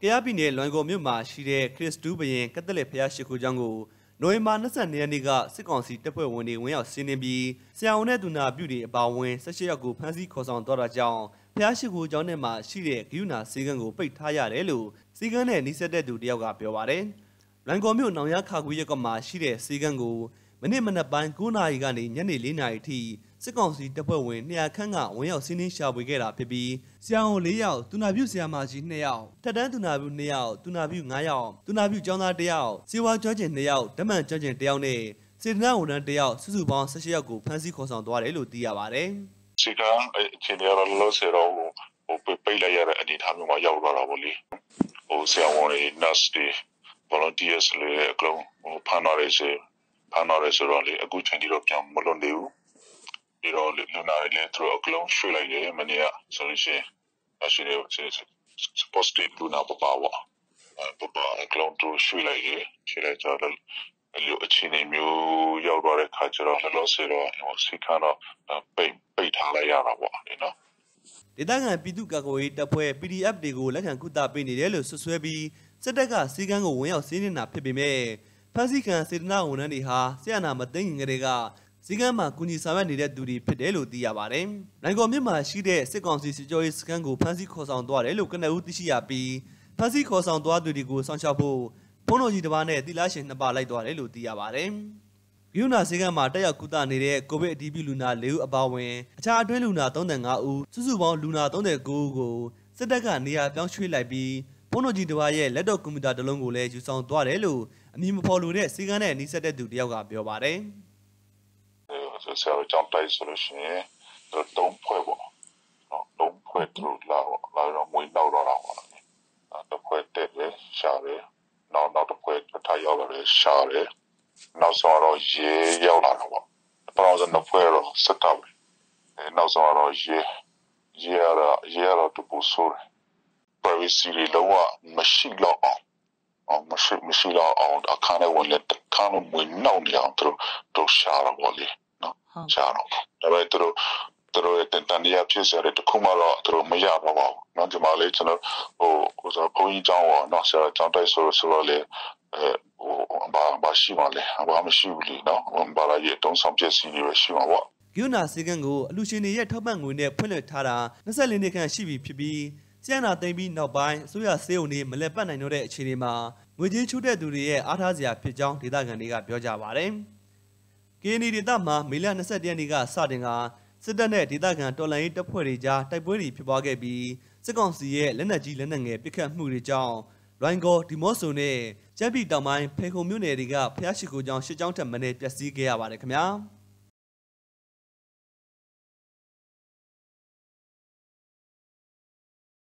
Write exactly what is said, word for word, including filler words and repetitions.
Kayabine Longo Muma, Shire, Chris Dubayen, Catalepia Shikujango, Noimanus and Niga, Second Seat Tepo Winnie, when I see Nibi, Siauneduna Beauty about when such a good Pansy Cosan Dora John, Piashiku John Emma, Shire, Guna, Sigango, Big Taya Relu, Sigan and Nisade do Diaga Piovare. Lango Mu Nayaka Guiacoma, Shire, Sigango, Manimana Banguna Igani, Yanni Lina T. Second seat double win near Kanga, when your sinning shall we get up, baby. Siao Liao, do not use your margin nail. Tadan do not be nail, do not be nail, do not be Jonah Dale. See what judging nail, the man judging Dale. Sit now, not Dale, Suzuban, Sashiago, Pansy Cosan, Dorelo Diabare. Sigan, Tinia Losero, or Pepaya, and it having my Yavoli. Oh, Siawani, nasty, volunteers, a clown, or Panarese, Panarese, only a good twenty of young Molondu. You know, Luna through a clone, she like the Mania, so she actually supposed to Luna Papa. Papa, a clone through she like it, she like the Luchini, you, your culture of the Losero, and was he kind of paid Halayana, you know. The Dangan Pidukago, the poor P D up the go like a good up in the yellow Suswebi, Sadaga, Sigango, when you're singing up Pibime. Pasikan sit now, Naniha, Siana Matin Rega. Sigama Kuni Savan did the Pedelo Diabare. Langomima, she there, second sister Joyce can go Pansy Cosan Dora, look at Utishia B. Pansy Cosan Dora do the go Sanchapo. Pono Gidavane, the lash in the bar like Dorelo Diabare. Yuna Sigama Daya Kutanire, Kobe D B Luna, Leu Abawe, Chadre Luna, Tonangau, Suzuban Luna, Tonde Gogo, Sedaka near Downstreet Libi, Pono Gidoye, Ledo Kumida de Longo Lay, you sound Dorelo, and Mimopolu, Sigana, and he said that to Diaga Biobare. So John solution, don't puevo. Don't put through Lara the poet share, no not the poet but I share, no so ye yellow. The thousand of fuero set up. No so ye yellow to busur. Very silly lower machine law on machine law on a cannon will let the canon we know through to share wally. Channel. The way through through it and Tanya Pisa to Kumara through Mayabawa, not the Malaysian or was a Koyi Jawa, not Sarah Tantaisor Sorale, Bashimale, Abamashuli, no, Baraye, don't subject you as you are. Yuna Sigango, Luciani yet Toban with their Puletara, Nasalinic and Shibi P B, Siana Debi now by, so we are still named Melepan and Nore Chirima. We did shoot at the Atazia Pijan, Didaganiga Piojavarem. Kini di dama mila nasa dia niga sadinga sedane di dagan tolai tapurija tapuri pibagabi sekonsiye lena ji lena nge pika murijaw rango dimosone jabi damai peko mune diga piashiko jang shijang temane piasi gaya wale kmya.